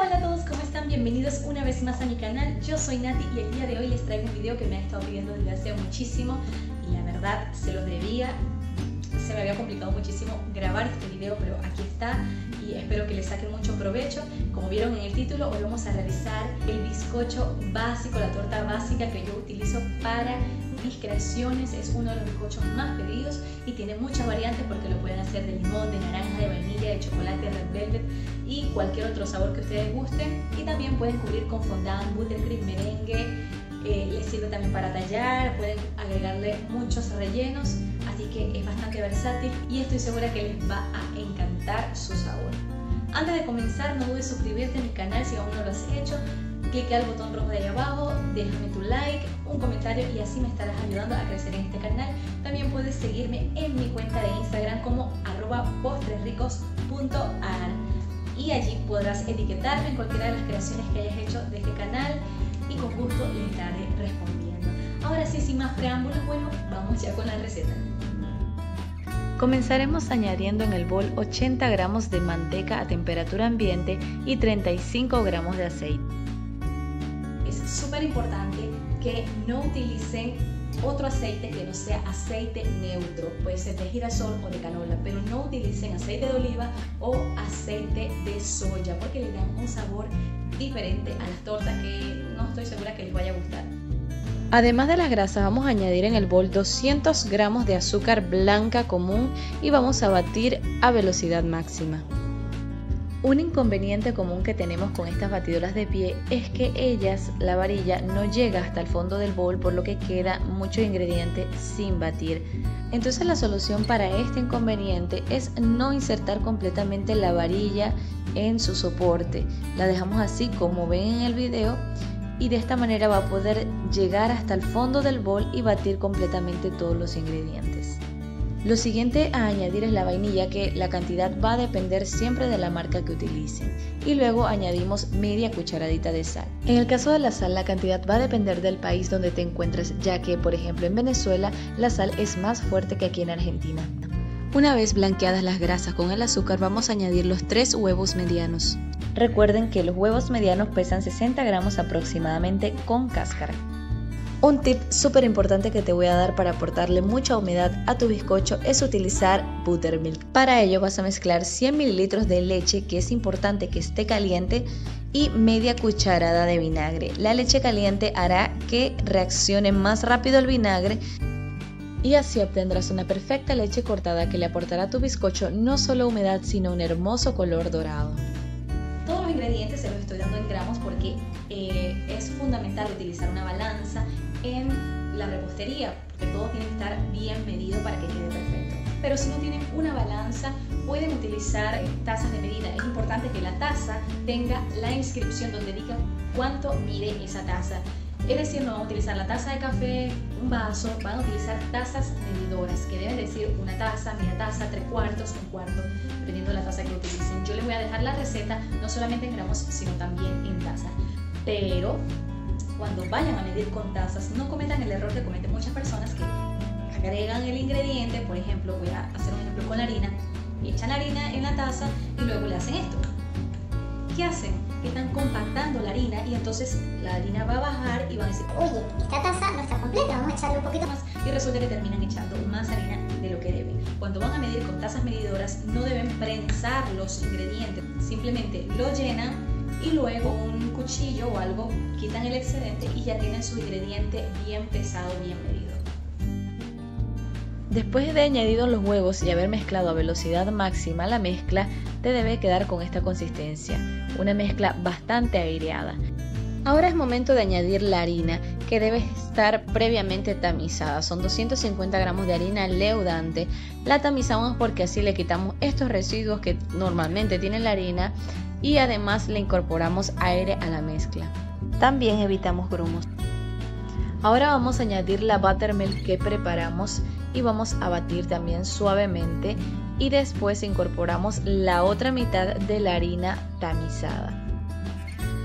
Hola a todos, ¿cómo están? Bienvenidos una vez más a mi canal. Yo soy Nati y el día de hoy les traigo un video que me han estado pidiendo desde hace muchísimo y la verdad se los debía. Se me había complicado muchísimo grabar este video, pero aquí está y espero que les saquen mucho provecho. Como vieron en el título, hoy vamos a realizar el bizcocho básico, la torta básica que yo utilizo para mis creaciones. Es uno de los bizcochos más pedidos y tiene muchas variantes porque lo pueden hacer de limón, de naranja, de vainilla, de chocolate, de red velvet y cualquier otro sabor que ustedes gusten. Y también pueden cubrir con fondant, buttercream, merengue, les sirve también para tallar, pueden agregarle muchos rellenos. Así que es bastante versátil y estoy segura que les va a encantar su sabor. Antes de comenzar, no dudes suscribirte a mi canal si aún no lo has hecho. Clique al botón rojo de ahí abajo, déjame tu like, un comentario y así me estarás ayudando a crecer en este canal. También puedes seguirme en mi cuenta de Instagram como @postresricos.ar y allí podrás etiquetarme en cualquiera de las creaciones que hayas hecho de este canal y con gusto les estaré respondiendo. Ahora sí, sin más preámbulos, bueno, vamos ya con la receta. Comenzaremos añadiendo en el bol 80 gramos de manteca a temperatura ambiente y 35 gramos de aceite. Es súper importante que no utilicen otro aceite que no sea aceite neutro, puede ser de girasol o de canola, pero no utilicen aceite de oliva o aceite de soya porque le dan un sabor diferente a las tortas que no estoy segura que les vaya a gustar. Además de las grasas, vamos a añadir en el bol 200 gramos de azúcar blanca común y vamos a batir a velocidad máxima. Un inconveniente común que tenemos con estas batidoras de pie es que la varilla no llega hasta el fondo del bol, por lo que queda mucho ingrediente sin batir. Entonces la solución para este inconveniente es no insertar completamente la varilla en su soporte. La dejamos así como ven en el video. Y de esta manera va a poder llegar hasta el fondo del bol y batir completamente todos los ingredientes. Lo siguiente a añadir es la vainilla, que la cantidad va a depender siempre de la marca que utilicen. Y luego añadimos media cucharadita de sal. En el caso de la sal, la cantidad va a depender del país donde te encuentres, ya que por ejemplo en Venezuela la sal es más fuerte que aquí en Argentina. Una vez blanqueadas las grasas con el azúcar, vamos a añadir los 3 huevos medianos. Recuerden que los huevos medianos pesan 60 gramos aproximadamente con cáscara. Un tip súper importante que te voy a dar para aportarle mucha humedad a tu bizcocho es utilizar buttermilk. Para ello vas a mezclar 100 mililitros de leche, que es importante que esté caliente, y media cucharada de vinagre. La leche caliente hará que reaccione más rápido el vinagre y así obtendrás una perfecta leche cortada que le aportará a tu bizcocho no solo humedad, sino un hermoso color dorado. Todos los ingredientes se los estoy dando en gramos porque es fundamental utilizar una balanza en la repostería, porque todo tiene que estar bien medido para que quede perfecto. Pero si no tienen una balanza, pueden utilizar tazas de medida. Es importante que la taza tenga la inscripción donde diga cuánto mide esa taza. Es decir, no van a utilizar la taza de café, un vaso, van a utilizar tazas medidoras, que deben decir una taza, media taza, 3 cuartos, 1 cuarto, dependiendo de la taza que utilicen. Yo les voy a dejar la receta, no solamente en gramos, sino también en tazas. Pero cuando vayan a medir con tazas, no cometan el error que cometen muchas personas que agregan el ingrediente. Por ejemplo, voy a hacer un ejemplo con la harina. Echan la harina en la taza y luego le hacen esto. ¿Qué hacen? Que están compactando la harina y entonces la harina va a bajar y van a decir, oye, esta taza no está completa, vamos a echarle un poquito más. Y resulta que terminan echando más harina de lo que deben. Cuando van a medir con tazas medidoras no deben prensar los ingredientes, simplemente lo llenan y luego un cuchillo o algo quitan el excedente y ya tienen su ingrediente bien pesado, bien medido. Después de añadidos los huevos y haber mezclado a velocidad máxima la mezcla, te debe quedar con esta consistencia, una mezcla bastante aireada. Ahora es momento de añadir la harina, que debe estar previamente tamizada. Son 250 gramos de harina leudante. La tamizamos porque así le quitamos estos residuos que normalmente tiene la harina y además le incorporamos aire a la mezcla. También evitamos grumos. Ahora vamos a añadir la buttermilk que preparamos y vamos a batir también suavemente y después incorporamos la otra mitad de la harina tamizada.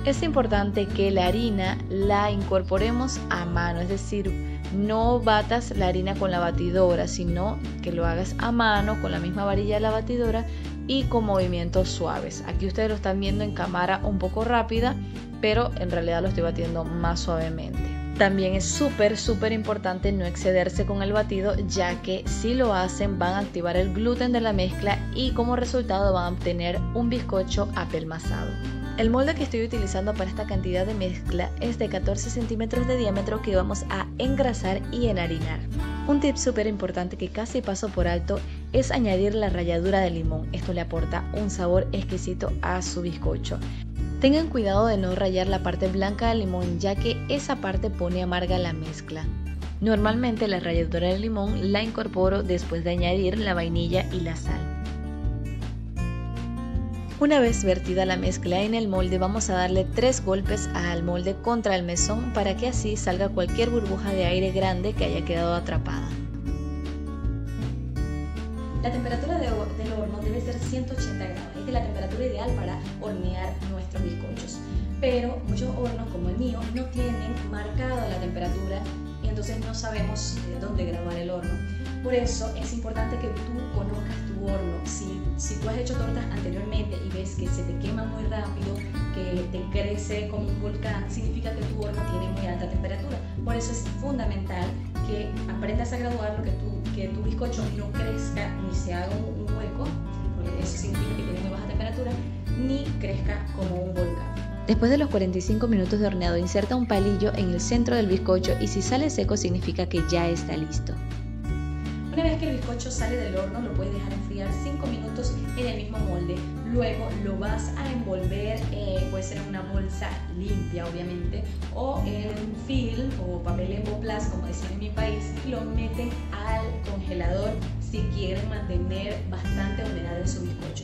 Es importante que la harina la incorporemos a mano, es decir, no batas la harina con la batidora, sino que lo hagas a mano con la misma varilla de la batidora y con movimientos suaves. Aquí ustedes lo están viendo en cámara un poco rápida, pero en realidad lo estoy batiendo más suavemente. También es súper importante no excederse con el batido, ya que si lo hacen van a activar el gluten de la mezcla y como resultado van a obtener un bizcocho apelmazado. El molde que estoy utilizando para esta cantidad de mezcla es de 14 centímetros de diámetro que vamos a engrasar y enharinar. Un tip súper importante que casi paso por alto es añadir la ralladura de limón. Esto le aporta un sabor exquisito a su bizcocho. Tengan cuidado de no rallar la parte blanca del limón, ya que esa parte pone amarga la mezcla. Normalmente la ralladura del limón la incorporo después de añadir la vainilla y la sal. Una vez vertida la mezcla en el molde, vamos a darle 3 golpes al molde contra el mesón para que así salga cualquier burbuja de aire grande que haya quedado atrapada. La temperatura del horno debe ser 180 grados, es la temperatura ideal para hornear nuestros bizcochos. Pero muchos hornos como el mío no tienen marcada la temperatura y entonces no sabemos dónde graduar el horno. Por eso es importante que tú conozcas tu horno. Si tú has hecho tortas anteriormente y ves que se te quema muy rápido, que te crece como un volcán, significa que tu horno tiene muy alta temperatura. Por eso es fundamental que aprendas a graduar lo que tu bizcocho no crezca ni se haga un hueco, porque eso significa que tiene muy baja temperatura, ni crezca como un volcán. Después de los 45 minutos de horneado, inserta un palillo en el centro del bizcocho y si sale seco significa que ya está listo. Una vez que el bizcocho sale del horno, lo puedes dejar enfriar 5 minutos en el mismo molde. Luego lo vas a envolver, puede ser en una bolsa limpia obviamente, o en un film o papel emboplaz, como dicen en mi país, y lo meten al congelador si quieren mantener bastante humedad en su bizcocho.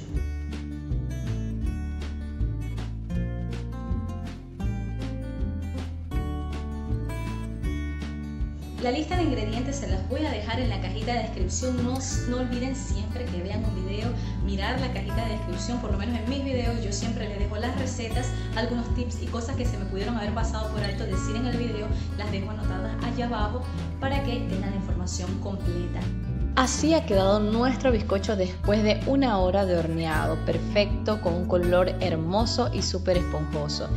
La lista de ingredientes se las voy a dejar en la cajita de descripción. No olviden siempre que vean un video mirar la cajita de descripción, por lo menos en mis videos yo siempre les dejo las recetas, algunos tips y cosas que se me pudieron haber pasado por alto decir en el video, las dejo anotadas allá abajo para que tengan la información completa. Así ha quedado nuestro bizcocho después de una hora de horneado, perfecto, con un color hermoso y súper esponjoso.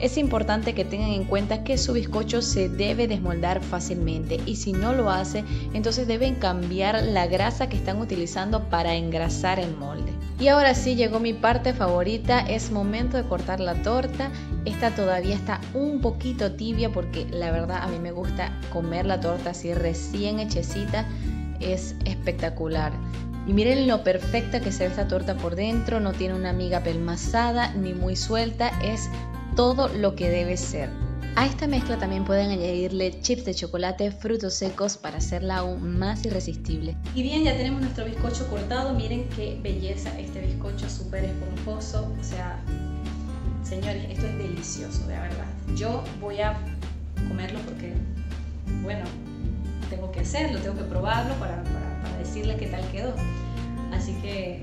Es importante que tengan en cuenta que su bizcocho se debe desmoldar fácilmente y si no lo hace, entonces deben cambiar la grasa que están utilizando para engrasar el molde. Y ahora sí llegó mi parte favorita, es momento de cortar la torta. Esta todavía está un poquito tibia porque la verdad a mí me gusta comer la torta así recién hechecita. Es espectacular y miren lo perfecta que se ve esta torta por dentro, no tiene una miga apelmazada ni muy suelta, es todo lo que debe ser. A esta mezcla también pueden añadirle chips de chocolate, frutos secos para hacerla aún más irresistible. Y bien, ya tenemos nuestro bizcocho cortado, miren qué belleza este bizcocho, súper esponjoso, o sea, señores, esto es delicioso, de verdad. Yo voy a comerlo porque, bueno, tengo que hacerlo, tengo que probarlo para decirles qué tal quedó. Así que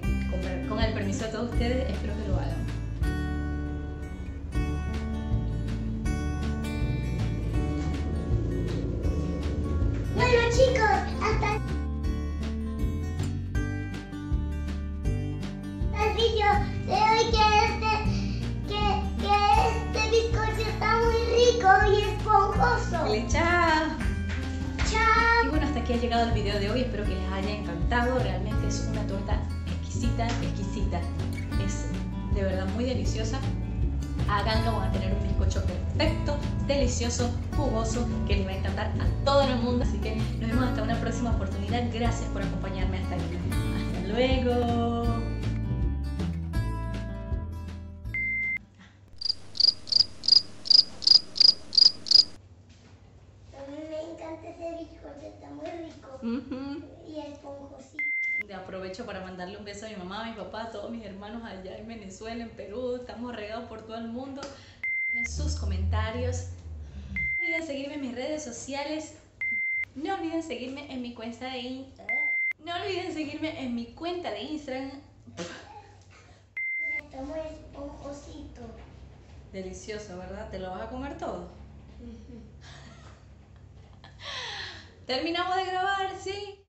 con el permiso de todos ustedes, espero que lo hagan. Bueno chicos, hasta el vídeo de hoy, que este bizcocho está muy rico y esponjoso. ¡Le chao! Y bueno, hasta aquí ha llegado el video de hoy, espero que les haya encantado, realmente es una torta exquisita, es de verdad muy deliciosa, háganlo, van a tener un bizcocho perfecto, delicioso, jugoso, que les va a encantar a todo el mundo, así que nos vemos hasta una próxima oportunidad, gracias por acompañarme hasta aquí, hasta luego. Y esponjosito. Aprovecho para mandarle un beso a mi mamá, a mi papá, a todos mis hermanos allá en Venezuela, en Perú. Estamos regados por todo el mundo. Dejen sus comentarios. No olviden seguirme en mis redes sociales. No olviden seguirme en mi cuenta de Instagram. No olviden seguirme en mi cuenta de Instagram. Está muy esponjosito. Delicioso, ¿verdad? ¿Te lo vas a comer todo? Terminamos de grabar, ¿sí?